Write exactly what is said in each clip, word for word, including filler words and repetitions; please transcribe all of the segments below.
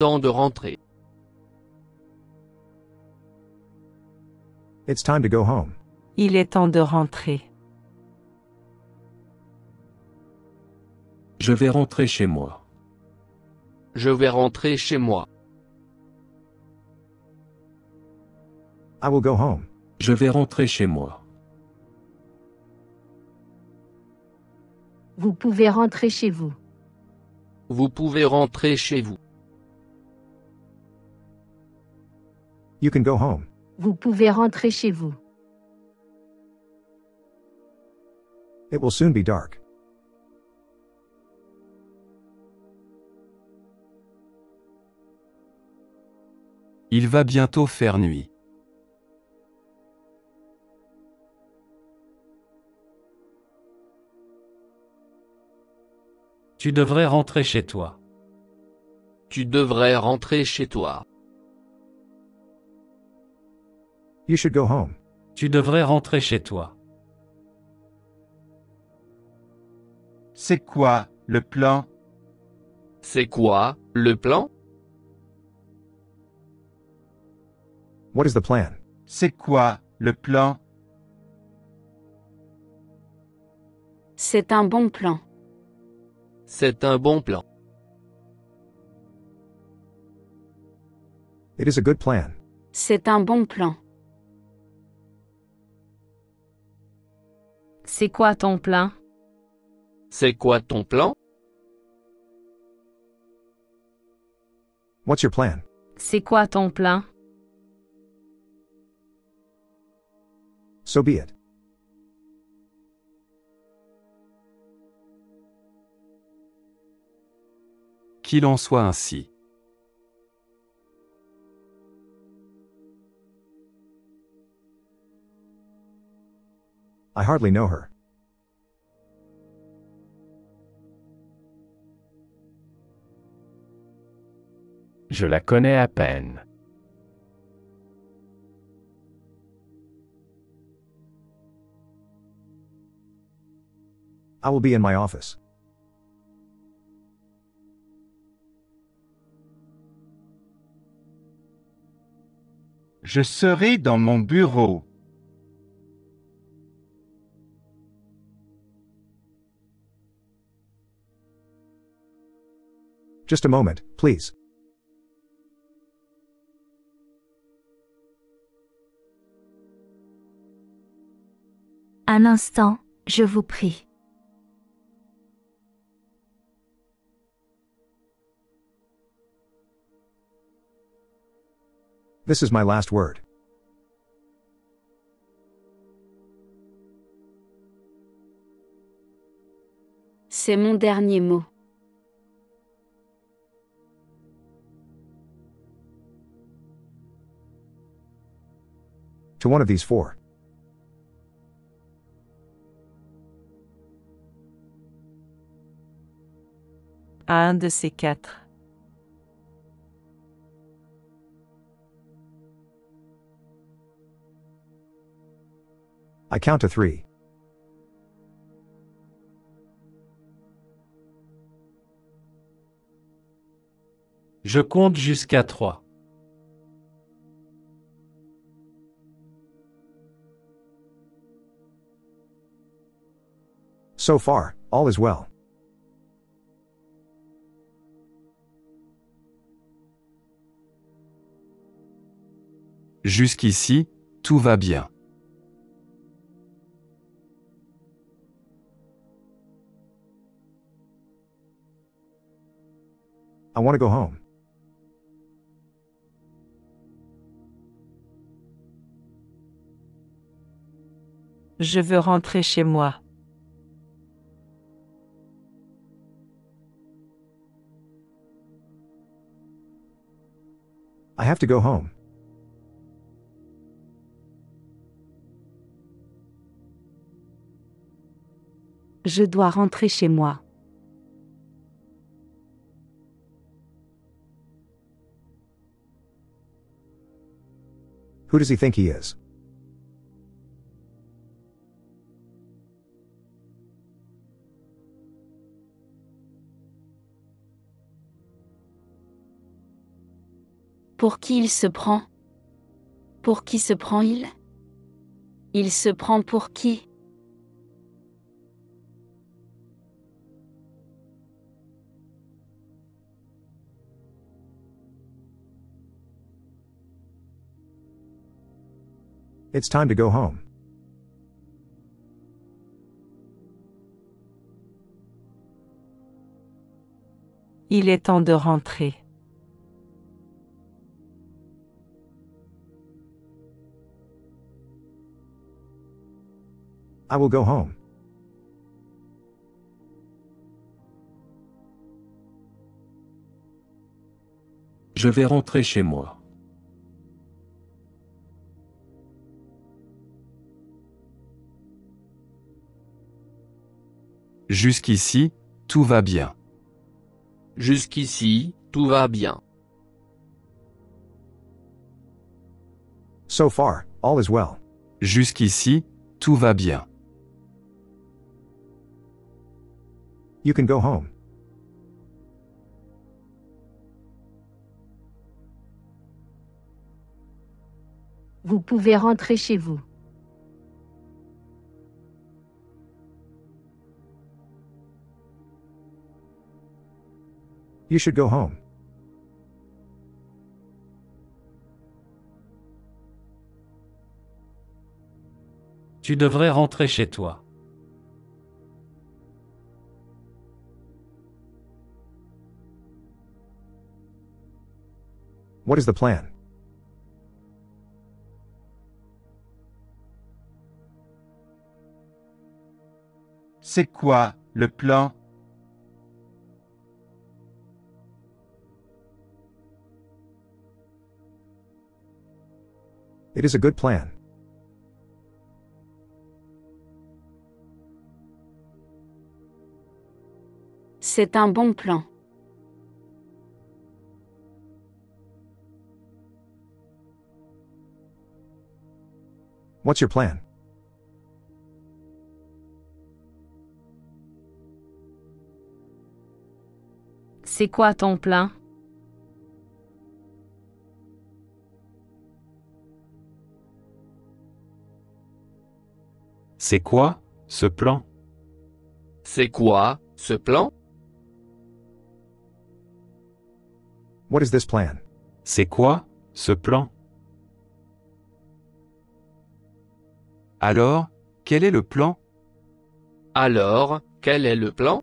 Temps de rentrer. It's time to go home. Il est temps de rentrer. Je vais rentrer chez moi. Je vais rentrer chez moi. I will go home. Je vais rentrer chez moi. Vous pouvez rentrer chez vous. Vous pouvez rentrer chez vous. You can go home. Vous pouvez rentrer chez vous. It will soon be dark. Il va bientôt faire nuit. Tu devrais rentrer chez toi. Tu devrais rentrer chez toi. You should go home. Tu devrais rentrer chez toi. C'est quoi, le plan? C'est quoi, le plan? What is the plan? C'est quoi, le plan? C'est un bon plan. C'est un bon plan. It is a good plan. C'est un bon plan. C'est quoi ton plan? C'est quoi ton plan? What's your plan? C'est quoi ton plan? So be it. Qu'il en soit ainsi. I hardly know her. Je la connais à peine. I will be in my office. Je serai dans mon bureau. Just a moment, please. Un instant, je vous prie. This is my last word. C'est mon dernier mot. To one of these four. À un de ces quatre. I count to three. Je compte jusqu'à trois. So far, all is well. Jusqu'ici, tout va bien. I want to go home. Je veux rentrer chez moi. I have to go home. Je dois rentrer chez moi. Who does he think he is? Pour qui il se prend? Pour qui se prend il? Il se prend pour qui? It's time to go home. Il est temps de rentrer. I will go home. Je vais rentrer chez moi. Jusqu'ici, tout va bien. Jusqu'ici, tout va bien. So far, all is well. Jusqu'ici, tout va bien. You can go home. Vous pouvez rentrer chez vous. You should go home. Tu devrais rentrer chez toi. What is the plan? C'est quoi le plan? It is a good plan. C'est un bon plan. What's your plan? C'est quoi ton plan? C'est quoi, ce plan? C'est quoi, ce plan? What is this plan? C'est quoi, ce plan? Alors, quel est le plan? Alors, quel est le plan?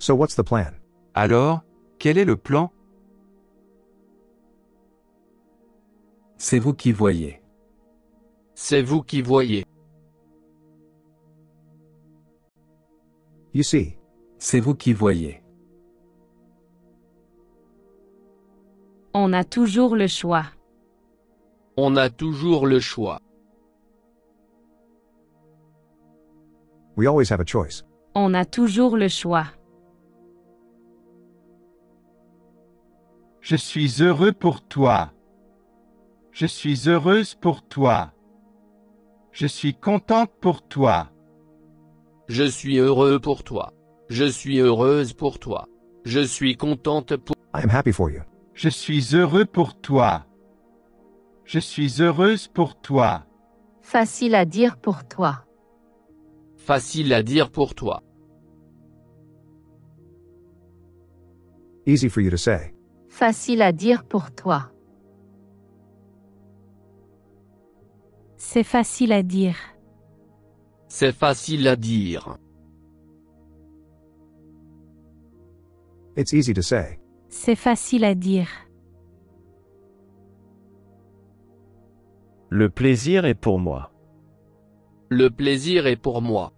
So what's the plan? Alors, quel est le plan? C'est vous qui voyez. C'est vous qui voyez. You see. C'est vous qui voyez. On a toujours le choix. On a toujours le choix. We always have a choice. On a toujours le choix. Je suis heureux pour toi. Je suis heureuse pour toi. Je suis contente pour toi. Je suis heureux pour toi. Je suis heureuse pour toi. Je suis contente pour... I am happy for you. Je suis heureux pour toi. Je suis heureuse pour toi. Facile à dire pour toi. Facile à dire pour toi. Easy for you to say. Facile à dire pour toi. C'est facile à dire. C'est facile à dire. It's easy to say. C'est facile à dire. Le plaisir est pour moi. Le plaisir est pour moi.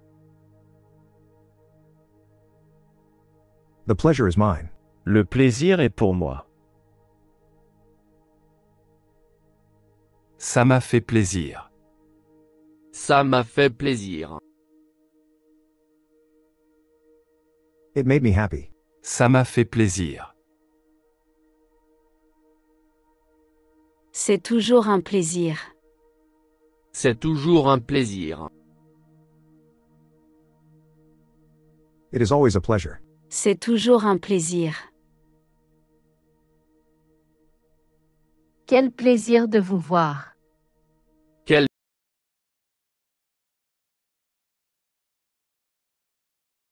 The pleasure is mine. Le plaisir est pour moi. Ça m'a fait plaisir. Ça m'a fait plaisir. It made me happy. Ça m'a fait plaisir. C'est toujours un plaisir. C'est toujours un plaisir. It is always a pleasure. C'est toujours un plaisir. Quel plaisir de vous voir!